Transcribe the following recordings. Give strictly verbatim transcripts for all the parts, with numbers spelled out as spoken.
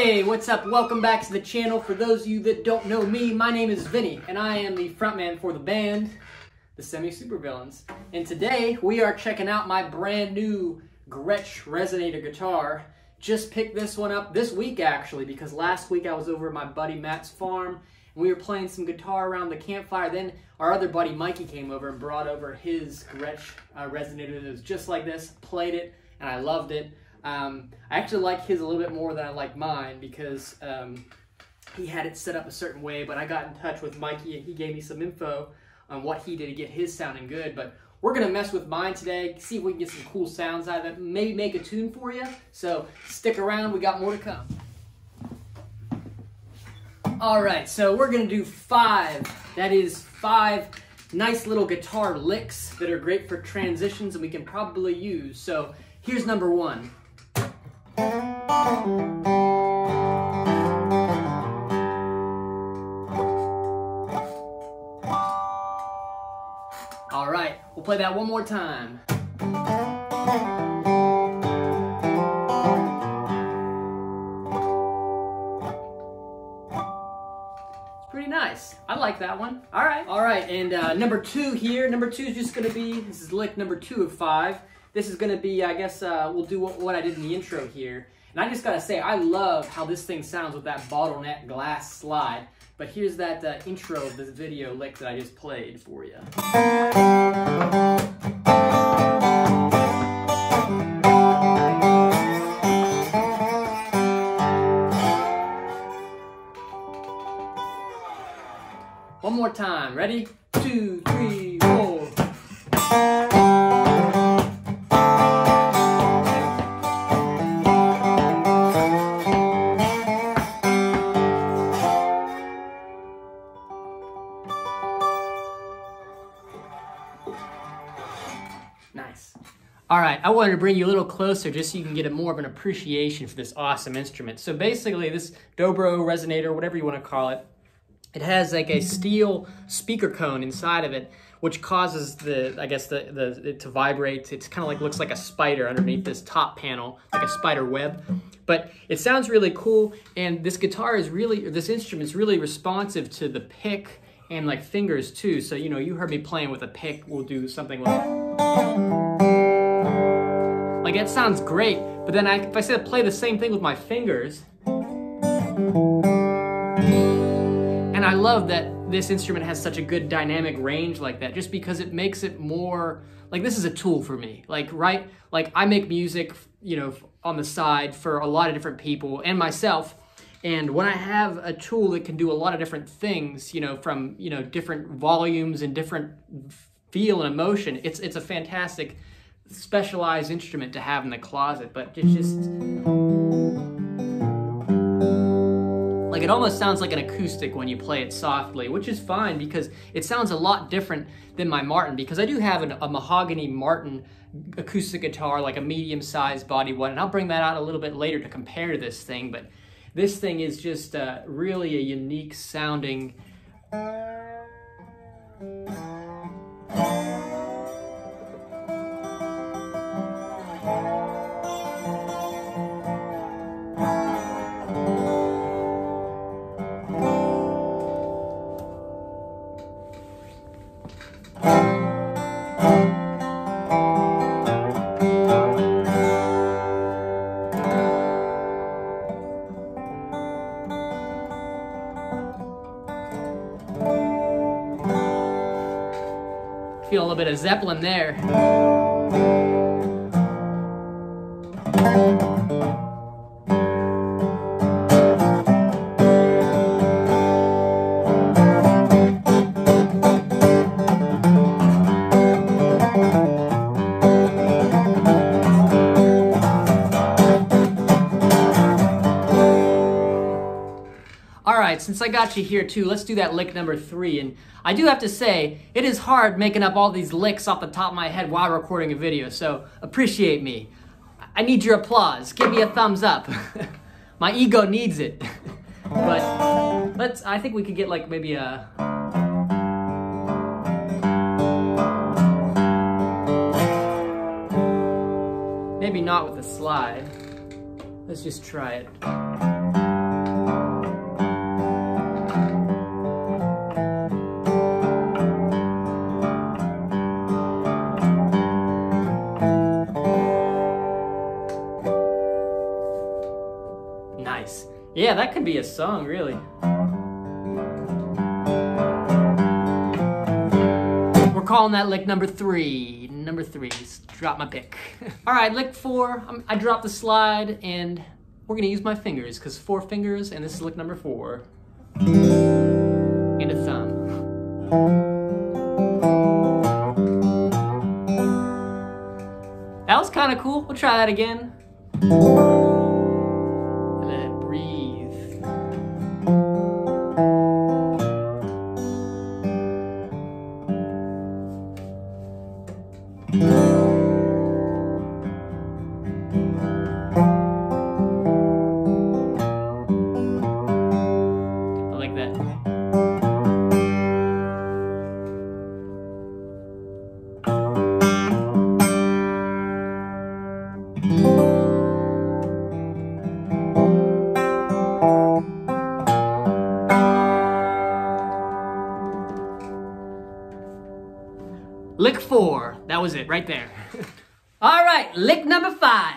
Hey, what's up? Welcome back to the channel. For those of you that don't know me, my name is Vinny, and I am the frontman for the band, the Semi Supervillains. And today, we are checking out my brand new Gretsch resonator guitar. Just picked this one up this week, actually, because last week I was over at my buddy Matt's farm, and we were playing some guitar around the campfire. Then our other buddy Mikey came over and brought over his Gretsch uh, resonator that was just like this, played it, and I loved it. Um, I actually like his a little bit more than I like mine because um, he had it set up a certain way, but I got in touch with Mikey and he gave me some info on what he did to get his sounding good. But we're going to mess with mine today, see if we can get some cool sounds out of it, maybe make a tune for you. So stick around, we got more to come. Alright, so we're going to do five, that is five nice little guitar licks that are great for transitions and we can probably use. So here's number one. All right, we'll play that one more time. It's pretty nice. I like that one. All right. All right, and uh, number two here. Number two is just gonna be, this is lick number two of five. This is going to be, I guess, uh, we'll do what, what I did in the intro here. And I just got to say, I love how this thing sounds with that bottleneck glass slide. But here's that uh, intro of this video lick that I just played for you. One more time. Ready? Two, three, four. Nice. All right, I wanted to bring you a little closer just so you can get a more of an appreciation for this awesome instrument. So basically this Dobro resonator, whatever you want to call it, it has like a steel speaker cone inside of it, which causes the, I guess, the, the it to vibrate. It's kind of like, looks like a spider underneath this top panel, like a spider web. But it sounds really cool, and this guitar is really, or this instrument is really responsive to the pick and like fingers too. So, you know, you heard me playing with a pick, we'll do something like... Like, that sounds great, but then I, if I said play the same thing with my fingers, and I love that this instrument has such a good dynamic range like that, just because it makes it more, like, this is a tool for me, like, right? Like, I make music, you know, on the side for a lot of different people and myself. And when I have a tool that can do a lot of different things, you know, from, you know, different volumes and different feel and emotion, it's it's a fantastic specialized instrument to have in the closet. But it's just like, it almost sounds like an acoustic when you play it softly, which is fine because it sounds a lot different than my Martin, because I do have an, a mahogany Martin acoustic guitar, like a medium-sized body one, and I'll bring that out a little bit later to compare to this thing. But this thing is just uh, really a unique sounding feel a little bit of Zeppelin there. Alright, since I got you here too, let's do that lick number three. And I do have to say, it is hard making up all these licks off the top of my head while recording a video, so appreciate me. I need your applause. Give me a thumbs up. My ego needs it. But let's, I think we could get like maybe a... Maybe not with a slide. Let's just try it. Yeah, that could be a song, really. We're calling that lick number three. Number three, just drop my pick. All right, lick four, I'm, I dropped the slide, and we're gonna use my fingers, because four fingers, and this is lick number four. And a thumb. That was kind of cool. We'll try that again. And then breathe. I like that. Lick four, that was it, right there. All right, lick number five.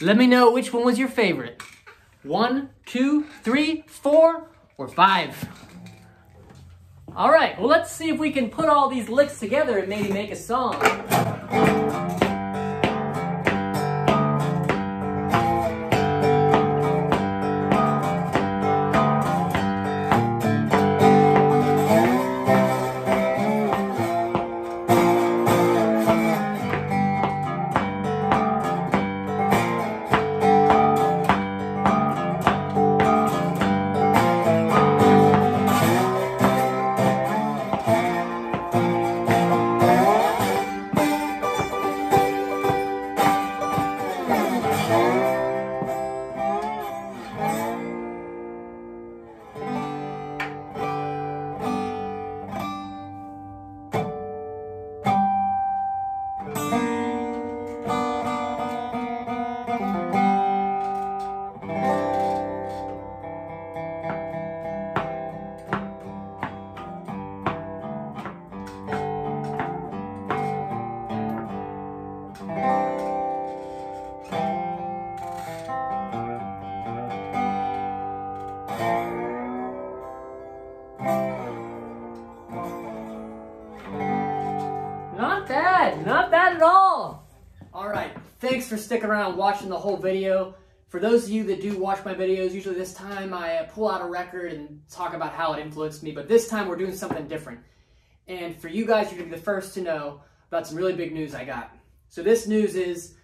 Let me know which one was your favorite. One, two, three, four, or five. All right, well, let's see if we can put all these licks together and maybe make a song. Not bad at all. All right, thanks for sticking around watching the whole video. For those of you that do watch my videos, usually this time I pull out a record and talk about how it influenced me, but this time we're doing something different. And for you guys, you're gonna be the first to know about some really big news I got. So this news is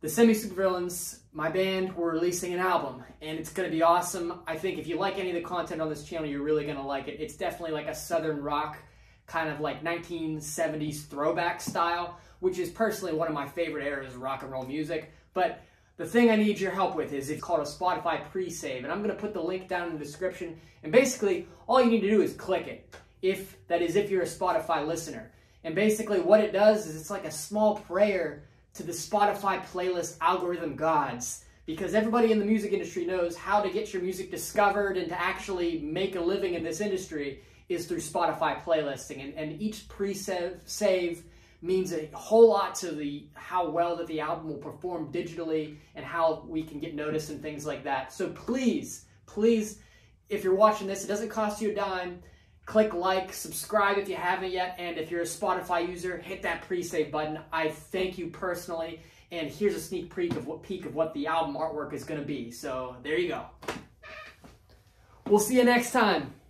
the Semi Supervillains, my band, we're releasing an album, and it's gonna be awesome. I think if you like any of the content on this channel, you're really gonna like it. It's definitely like a Southern rock kind of like nineteen seventies throwback style, which is personally one of my favorite eras of rock and roll music. But the thing I need your help with is it's called a Spotify pre-save, and I'm gonna put the link down in the description, and basically all you need to do is click it, if that is if you're a Spotify listener. And basically what it does is it's like a small prayer to the Spotify playlist algorithm gods, because everybody in the music industry knows how to get your music discovered and to actually make a living in this industry is through Spotify playlisting, and, and each pre-save save means a whole lot to the how well that the album will perform digitally and how we can get noticed and things like that. So please, please, if you're watching this, it doesn't cost you a dime. Click like, subscribe if you haven't yet, and if you're a Spotify user, hit that pre-save button. I thank you personally, and here's a sneak peek of what peek of what the album artwork is going to be. So there you go. We'll see you next time.